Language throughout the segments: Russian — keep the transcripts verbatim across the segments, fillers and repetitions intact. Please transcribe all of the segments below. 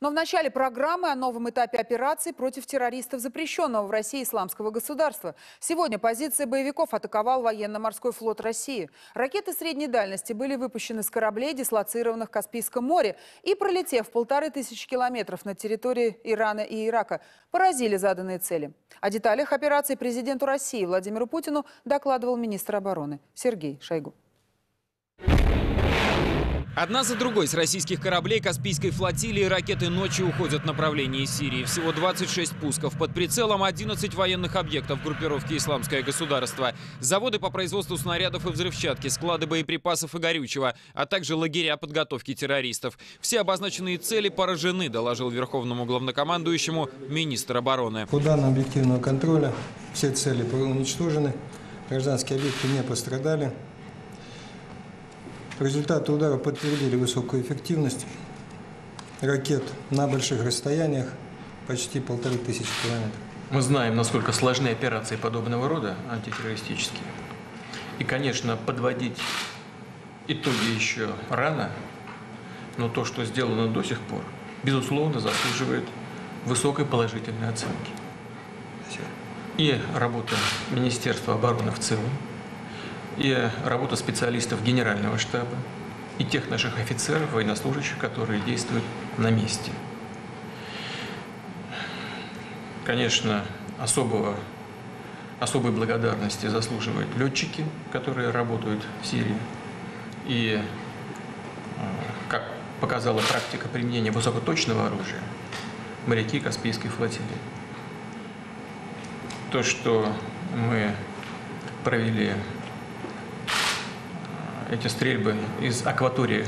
Но в начале программы о новом этапе операции против террористов запрещенного в России Исламского государства. Сегодня позиции боевиков атаковал военно-морской флот России. Ракеты средней дальности были выпущены с кораблей, дислоцированных в Каспийском море, и, пролетев полторы тысячи километров на территории Ирана и Ирака, поразили заданные цели. О деталях операции президенту России Владимиру Путину докладывал министр обороны Сергей Шойгу. Одна за другой с российских кораблей Каспийской флотилии ракеты ночью уходят в направлении Сирии. Всего двадцать шесть пусков. Под прицелом одиннадцать военных объектов группировки «Исламское государство». Заводы по производству снарядов и взрывчатки, склады боеприпасов и горючего, а также лагеря подготовки террористов. Все обозначенные цели поражены, доложил верховному главнокомандующему министр обороны. По данным объективного контроля все цели уничтожены, гражданские объекты не пострадали. Результаты удара подтвердили высокую эффективность ракет на больших расстояниях, почти полторы тысячи километров. Мы знаем, насколько сложны операции подобного рода, антитеррористические. И, конечно, подводить итоги еще рано, но то, что сделано до сих пор, безусловно, заслуживает высокой положительной оценки. И работа Министерства обороны в целом, и работа специалистов Генерального штаба, и тех наших офицеров, военнослужащих, которые действуют на месте. Конечно, особого, особой благодарности заслуживают летчики, которые работают в Сирии. И, как показала практика применения высокоточного оружия, моряки Каспийской флотилии. То, что мы провели эти стрельбы из акватории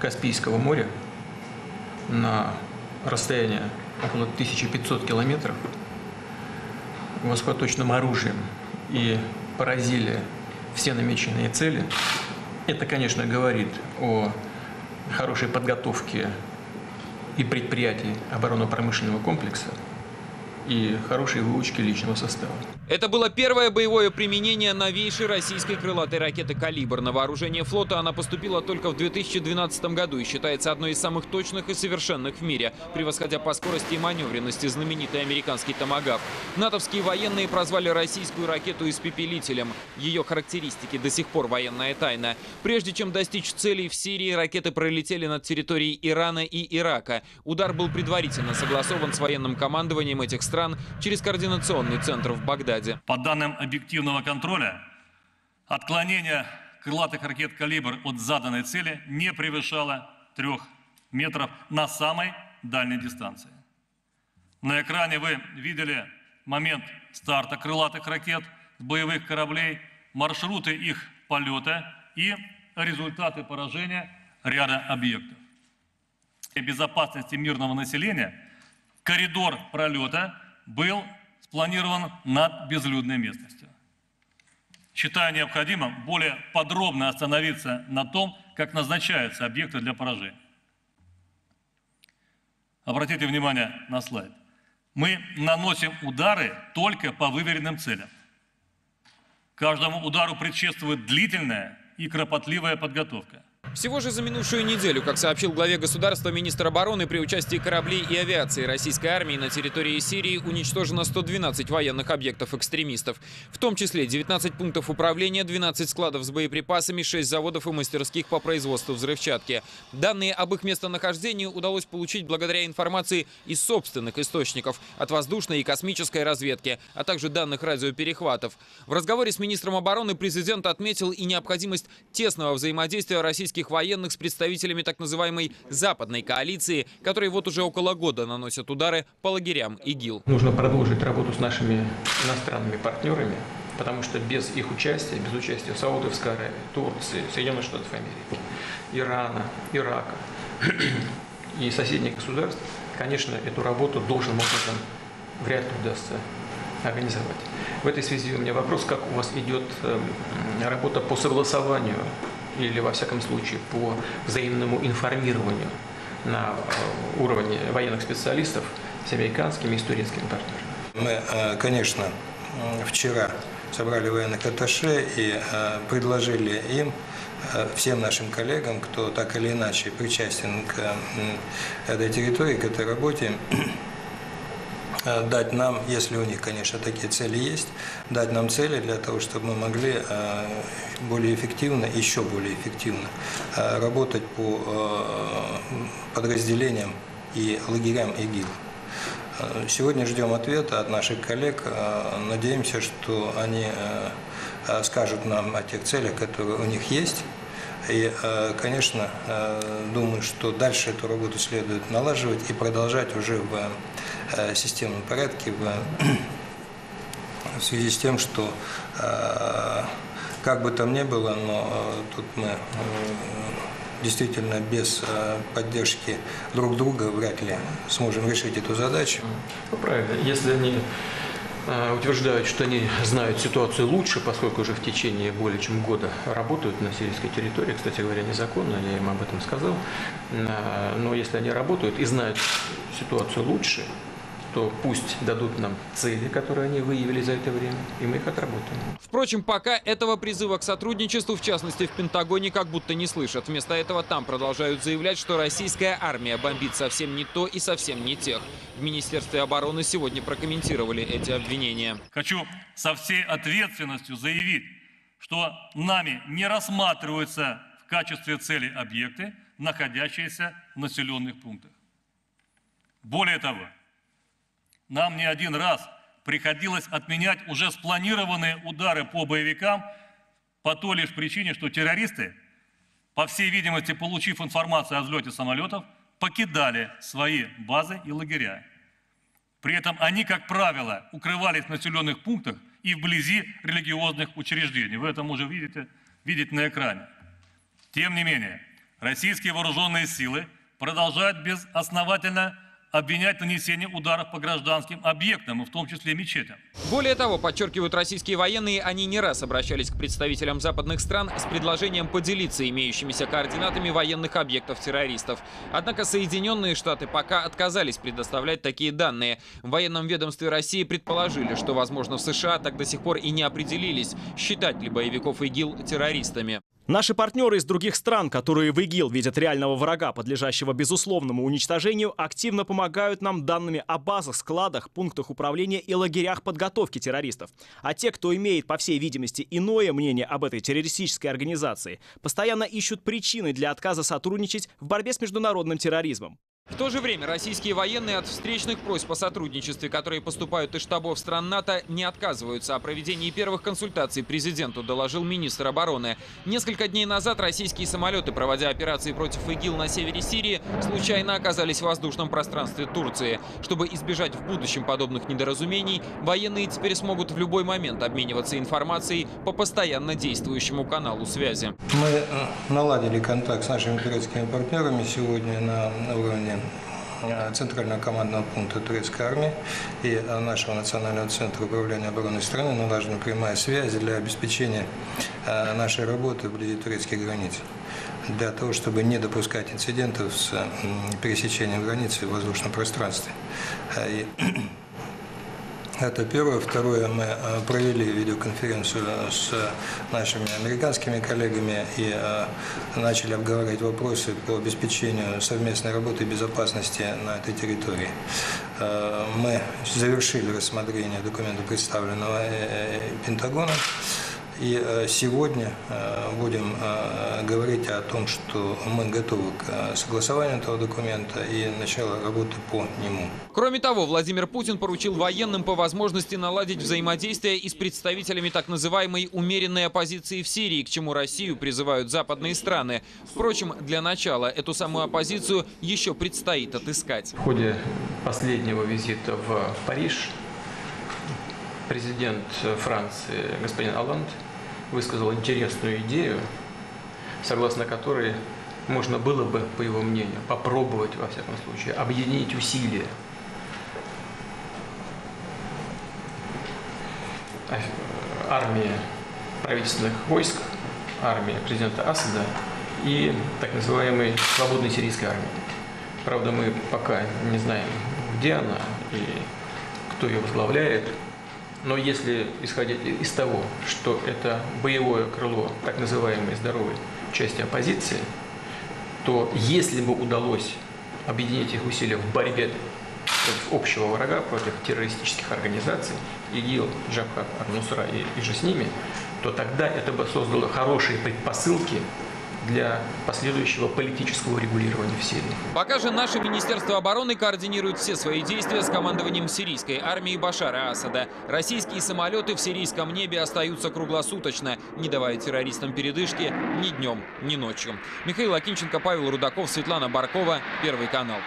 Каспийского моря на расстояние около тысячи пятисот километров высокоточным оружием и поразили все намеченные цели. Это, конечно, говорит о хорошей подготовке и предприятий оборонно-промышленного комплекса и хорошей выучки личного состава. Это было первое боевое применение новейшей российской крылатой ракеты «Калибр». На вооружение флота она поступила только в две тысячи двенадцатом году и считается одной из самых точных и совершенных в мире, превосходя по скорости и маневренности знаменитый американский «Томагавк». Натовские военные прозвали российскую ракету «Испепелителем». Ее характеристики до сих пор военная тайна. Прежде чем достичь целей в Сирии, ракеты пролетели над территорией Ирана и Ирака. Удар был предварительно согласован с военным командованием этих стран через координационный центр в Багдаде. По данным объективного контроля, отклонение крылатых ракет «Калибр» от заданной цели не превышало трех метров на самой дальней дистанции. На экране вы видели момент старта крылатых ракет с боевых кораблей, маршруты их полета и результаты поражения ряда объектов. Для безопасности мирного населения коридор пролета был спланирован над безлюдной местностью. Считаю необходимым более подробно остановиться на том, как назначаются объекты для поражения. Обратите внимание на слайд. Мы наносим удары только по выверенным целям. Каждому удару предшествует длительная и кропотливая подготовка. Всего же за минувшую неделю, как сообщил главе государства министр обороны, при участии кораблей и авиации российской армии на территории Сирии уничтожено сто двенадцать военных объектов экстремистов. В том числе девятнадцать пунктов управления, двенадцать складов с боеприпасами, шесть заводов и мастерских по производству взрывчатки. Данные об их местонахождении удалось получить благодаря информации из собственных источников, от воздушной и космической разведки, а также данных радиоперехватов. В разговоре с министром обороны президент отметил и необходимость тесного взаимодействия российских военных с представителями так называемой «западной коалиции», которые вот уже около года наносят удары по лагерям ИГИЛ. Нужно продолжить работу с нашими иностранными партнерами, потому что без их участия, без участия Саудовской Аравии, Турции, Соединенных Штатов Америки, Ирана, Ирака и соседних государств, конечно, эту работу должным образом вряд ли удастся организовать. В этой связи у меня вопрос, как у вас идет работа по согласованию или, во всяком случае, по взаимному информированию на уровне военных специалистов с американскими и с турецкими партнерами. Мы, конечно, вчера собрали военных атташе и предложили им всем нашим коллегам, кто так или иначе причастен к этой территории, к этой работе, дать нам, если у них, конечно, такие цели есть, дать нам цели для того, чтобы мы могли более эффективно, еще более эффективно работать по подразделениям и лагерям ИГИЛ. Сегодня ждем ответа от наших коллег. Надеемся, что они скажут нам о тех целях, которые у них есть. И, конечно, думаю, что дальше эту работу следует налаживать и продолжать уже в системном порядке, в связи с тем, что, как бы там ни было, но тут мы действительно без поддержки друг друга вряд ли сможем решить эту задачу. Ну, правильно. Если они утверждают, что они знают ситуацию лучше, поскольку уже в течение более чем года работают на сирийской территории, кстати говоря, незаконно, я им об этом сказал, но если они работают и знают ситуацию лучше, то пусть дадут нам цели, которые они выявили за это время, и мы их отработаем. Впрочем, пока этого призыва к сотрудничеству, в частности, в Пентагоне, как будто не слышат. Вместо этого там продолжают заявлять, что российская армия бомбит совсем не то и совсем не тех. В Министерстве обороны сегодня прокомментировали эти обвинения. Хочу со всей ответственностью заявить, что нами не рассматриваются в качестве цели объекты, находящиеся в населенных пунктах. Более того, нам не один раз приходилось отменять уже спланированные удары по боевикам по той лишь причине, что террористы, по всей видимости, получив информацию о взлете самолетов, покидали свои базы и лагеря. При этом они, как правило, укрывались в населенных пунктах и вблизи религиозных учреждений. Вы это уже видите, видите на экране. Тем не менее, российские вооруженные силы продолжают безосновательно обвинять нанесение ударов по гражданским объектам, в том числе мечетям. Более того, подчеркивают российские военные, они не раз обращались к представителям западных стран с предложением поделиться имеющимися координатами военных объектов террористов. Однако Соединенные Штаты пока отказались предоставлять такие данные. В военном ведомстве России предположили, что, возможно, в США так до сих пор и не определились, считать ли боевиков ИГИЛ террористами. Наши партнеры из других стран, которые в ИГИЛ видят реального врага, подлежащего безусловному уничтожению, активно помогают нам данными о базах, складах, пунктах управления и лагерях подготовки террористов. А те, кто имеет, по всей видимости, иное мнение об этой террористической организации, постоянно ищут причины для отказа сотрудничать в борьбе с международным терроризмом. В то же время российские военные от встречных просьб о сотрудничестве, которые поступают из штабов стран НАТО, не отказываются. О проведении первых консультаций президенту доложил министр обороны. Несколько дней назад российские самолеты, проводя операции против ИГИЛ на севере Сирии, случайно оказались в воздушном пространстве Турции. Чтобы избежать в будущем подобных недоразумений, военные теперь смогут в любой момент обмениваться информацией по постоянно действующему каналу связи. Мы наладили контакт с нашими турецкими партнерами сегодня на уровне Центрального командного пункта турецкой армии и нашего Национального центра управления обороной страны, налажена прямая связь для обеспечения нашей работы вблизи турецких границ, для того, чтобы не допускать инцидентов с пересечением границы в воздушном пространстве. И это первое. Второе, мы провели видеоконференцию с нашими американскими коллегами и начали обговаривать вопросы по обеспечению совместной работы и безопасности на этой территории. Мы завершили рассмотрение документа, представленного Пентагоном. И сегодня будем говорить о том, что мы готовы к согласованию этого документа и началу работы по нему. Кроме того, Владимир Путин поручил военным по возможности наладить взаимодействие и с представителями так называемой умеренной оппозиции в Сирии, к чему Россию призывают западные страны. Впрочем, для начала эту самую оппозицию еще предстоит отыскать. В ходе последнего визита в Париж президент Франции господин Олланд высказал интересную идею, согласно которой можно было бы, по его мнению, попробовать, во всяком случае, объединить усилия армии правительственных войск, армии президента Асада и так называемой свободной сирийской армии. Правда, мы пока не знаем, где она и кто ее возглавляет. Но если исходить из того, что это боевое крыло так называемой здоровой части оппозиции, то если бы удалось объединить их усилия в борьбе против общего врага, против террористических организаций, ИГИЛ, Джабхат Ар-Нусра и, и же с ними, то тогда это бы создало хорошие предпосылки для последующего политического регулирования в Сирии. Пока же наше Министерство обороны координирует все свои действия с командованием сирийской армии Башара Асада. Российские самолеты в сирийском небе остаются круглосуточно, не давая террористам передышки ни днем, ни ночью. Михаил Акинченко, Павел Рудаков, Светлана Баркова, Первый канал.